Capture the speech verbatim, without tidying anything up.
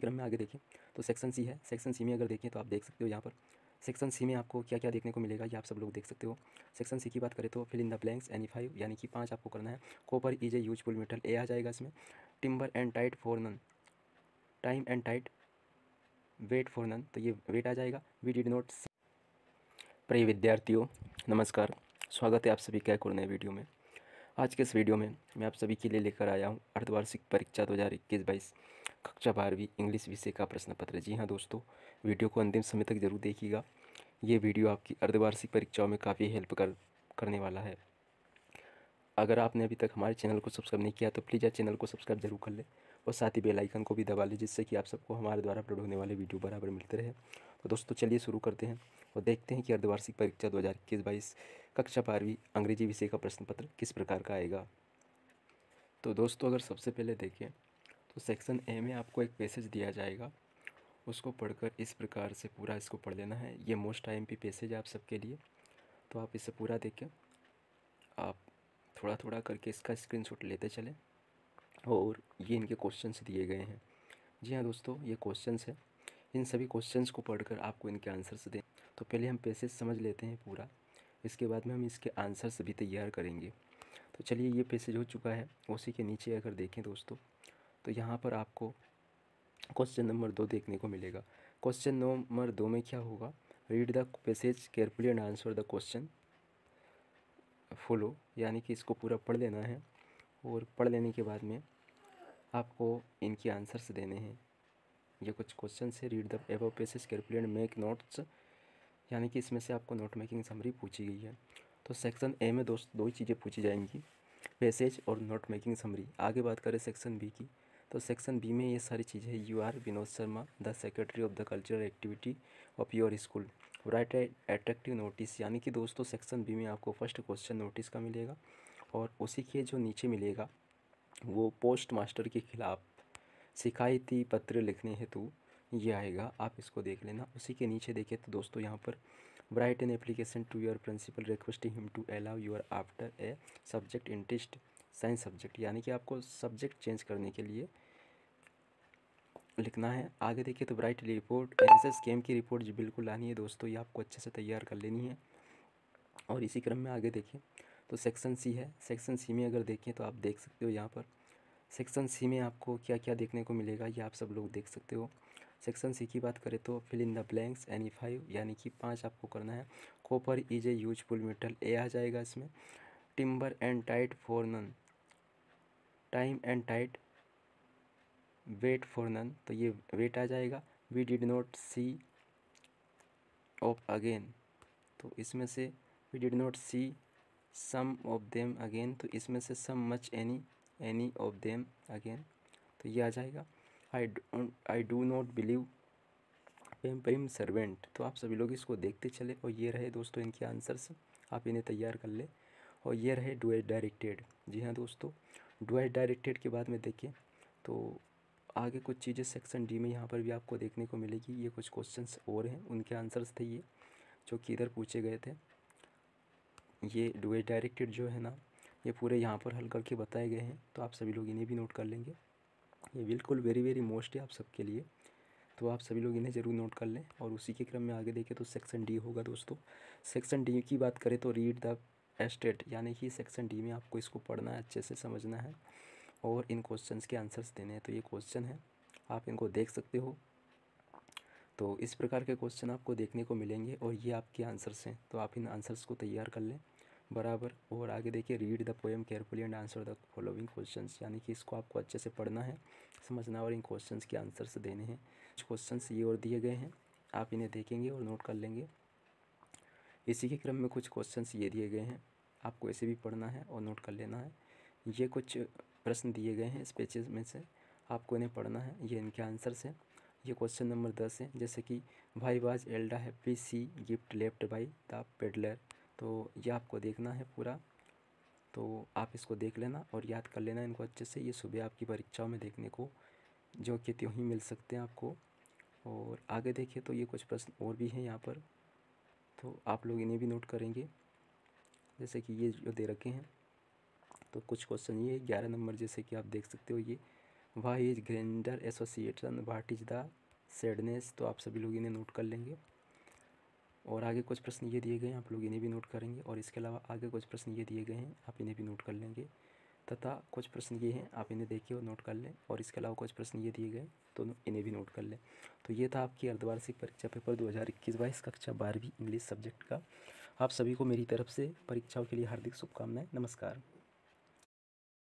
क्रम में आगे देखिए तो सेक्शन सी है। सेक्शन सी में अगर देखें तो आप देख सकते हो यहाँ पर सेक्शन सी में आपको क्या क्या देखने को मिलेगा ये आप सब लोग देख सकते हो। सेक्शन सी की बात करें तो fill in the blanks any five यानी कि पाँच आपको करना है। Copper is a useful metal a आ जाएगा इसमें। Timber and tide for none, time and tide wait for none, तो ये वेट आ जाएगा। We did not. प्रिय विद्यार्थियों नमस्कार, स्वागत है आप सभी का एक और नए वीडियो में। आज के इस वीडियो में मैं आप सभी के लिए लेकर आया हूँ अर्धवार्षिक परीक्षा दो हज़ार इक्कीस बाईस कक्षा बारहवीं इंग्लिश विषय का प्रश्न पत्र। जी हाँ दोस्तों, वीडियो को अंतिम समय तक जरूर देखिएगा। ये वीडियो आपकी अर्धवार्षिक परीक्षाओं में काफ़ी हेल्प कर करने वाला है। अगर आपने अभी तक हमारे चैनल को सब्सक्राइब नहीं किया तो प्लीज़ यार चैनल को सब्सक्राइब जरूर कर लें और साथ ही बेल आइकन को भी दबा लें, जिससे कि आप सबको हमारे द्वारा अपलोड होने वाले वीडियो बराबर मिलते रहे। तो दोस्तों चलिए शुरू करते हैं और देखते हैं कि अर्धवार्षिक परीक्षा दो हज़ार इक्कीस बाईस कक्षा बारहवीं अंग्रेजी विषय का प्रश्न पत्र किस प्रकार का आएगा। तो दोस्तों अगर सबसे पहले देखें तो सेक्शन ए में आपको एक पैसेज दिया जाएगा, उसको पढ़कर इस प्रकार से पूरा इसको पढ़ लेना है। ये मोस्ट टाइम भी पैसेज है आप सबके लिए, तो आप इसे पूरा देखें, आप थोड़ा थोड़ा करके इसका स्क्रीनशॉट लेते चलें। और ये इनके क्वेश्चंस दिए गए हैं। जी हाँ दोस्तों, ये क्वेश्चंस हैं। इन सभी क्वेश्चंस को पढ़कर आपको इनके आंसर्स दें। तो पहले हम पैसेज समझ लेते हैं पूरा, इसके बाद में हम इसके आंसर्स भी तैयार करेंगे। तो चलिए ये पैसेज हो चुका है। उसी के नीचे अगर देखें दोस्तों तो यहाँ पर आपको क्वेश्चन नंबर दो देखने को मिलेगा। क्वेश्चन नंबर दो में क्या होगा, read the passage carefully and answer the question follow, यानी कि इसको पूरा पढ़ लेना है और पढ़ लेने के बाद में आपको इनके आंसर्स देने हैं। ये कुछ क्वेश्चन है। Read the above passage carefully and make notes, यानी कि इसमें से आपको नोट मेकिंग समरी पूछी गई है। तो सेक्शन ए में दोस्त दो ही चीज़ें पूछी जाएंगी, पैसेज और नोट मेकिंग समरी। आगे बात करें सेक्शन बी की तो सेक्शन बी में ये सारी चीज़ें हैं। You are Vinod Sharma the secretary of the cultural activity of your school, write attractive notice, यानी कि दोस्तों सेक्शन बी में आपको फर्स्ट क्वेश्चन नोटिस का मिलेगा और उसी के जो नीचे मिलेगा वो पोस्ट मास्टर के खिलाफ शिकायती पत्र लिखने हेतु ये आएगा, आप इसको देख लेना। उसी के नीचे देखें तो दोस्तों यहाँ पर write an application to your principal requesting him to allow your after a subject interest science subject, यानी कि आपको सब्जेक्ट चेंज करने के लिए लिखना है। आगे देखिए तो राइट रिपोर्ट एनएसएस कैंप की रिपोर्ट जी बिल्कुल लानी है दोस्तों, ये आपको अच्छे से तैयार कर लेनी है। और इसी क्रम में आगे देखिए तो सेक्शन सी है। सेक्शन सी में अगर देखें तो आप देख सकते हो यहाँ पर सेक्शन सी में आपको क्या क्या देखने को मिलेगा ये आप सब लोग देख सकते हो। सेक्शन सी की बात करें तो fill in the blanks any five, यानी कि पाँच आपको करना है। Copper is a useful metal a आ जाएगा इसमें। Timber and tide for none, time and tide wait for none, तो ये वेट आ जाएगा। We did not see of again, तो इसमें से we did not see some of them again, तो इसमें से some much any any of them again, तो ये आ जाएगा। I I do not believe पेम्परिम servant, तो आप सभी लोग इसको देखते चले और ये रहे दोस्तों इनके आंसर्स, आप इन्हें तैयार कर ले। और ये रहे डू एज डायरेक्टेड। जी हाँ दोस्तों, डू एज डायरेक्टेड के बाद में देखें तो आगे कुछ चीज़ें सेक्शन डी में यहाँ पर भी आपको देखने को मिलेगी। ये कुछ क्वेश्चंस और हैं, उनके आंसर्स थे ये जो कि इधर पूछे गए थे। ये डू एज डायरेक्टेड जो है ना, ये पूरे यहाँ पर हल करके बताए गए हैं, तो आप सभी लोग इन्हें भी नोट कर लेंगे। ये बिल्कुल वेरी वेरी मोस्ट है आप सबके लिए, तो आप सभी लोग इन्हें ज़रूर नोट कर लें। और उसी के क्रम में आगे देखें तो सेक्शन डी होगा दोस्तों। सेक्शन डी की बात करें तो रीड द एस्टेट, यानी कि सेक्शन डी में आपको इसको पढ़ना है, अच्छे से समझना है और इन क्वेश्चंस के आंसर्स देने हैं। तो ये क्वेश्चन है, आप इनको देख सकते हो। तो इस प्रकार के क्वेश्चन आपको देखने को मिलेंगे और ये आपके आंसर्स हैं, तो आप इन आंसर्स को तैयार कर लें बराबर। और आगे देखिए read the poem carefully and answer the following questions, यानी कि इसको आपको अच्छे से पढ़ना है, समझना और इन क्वेश्चंस के आंसर्स देने हैं। कुछ क्वेश्चंस ये और दिए गए हैं, आप इन्हें देखेंगे और नोट कर लेंगे। इसी के क्रम में कुछ क्वेश्चंस ये दिए गए हैं, आपको ऐसे भी पढ़ना है और नोट कर लेना है। ये कुछ प्रश्न दिए गए हैं इस पेजेस में से, आपको इन्हें पढ़ना है। ये इनके आंसर्स हैं। ये क्वेश्चन नंबर दस है, जैसे कि भाई was एल्डा happy see gift left by the peddler, तो ये आपको देखना है पूरा, तो आप इसको देख लेना और याद कर लेना इनको अच्छे से। ये सुबह आपकी परीक्षाओं में देखने को जो कि त्यों ही मिल सकते हैं आपको। और आगे देखिए तो ये कुछ प्रश्न और भी हैं यहाँ पर, तो आप लोग इन्हें भी नोट करेंगे, जैसे कि ये जो दे रखे हैं। तो कुछ क्वेश्चन ये ग्यारह नंबर, जैसे कि आप देख सकते हो, ये वाह is grander association, what is the sadness. तो आप सभी लोग इन्हें नोट कर लेंगे और आगे कुछ प्रश्न ये दिए गए हैं, आप लोग इन्हें भी नोट करेंगे। और इसके अलावा आगे कुछ प्रश्न ये दिए गए हैं, आप इन्हें भी नोट कर लेंगे, तथा कुछ प्रश्न ये हैं आप इन्हें देखिए और नोट कर लें। और इसके अलावा कुछ प्रश्न ये दिए गए तो इन्हें भी नोट कर लें। तो ये था आपकी अर्धवार्षिक परीक्षा पेपर दो हज़ार इक्कीस बाईस कक्षा बारहवीं इंग्लिश सब्जेक्ट का। आप सभी को मेरी तरफ से परीक्षाओं के लिए हार्दिक शुभकामनाएं। नमस्कार।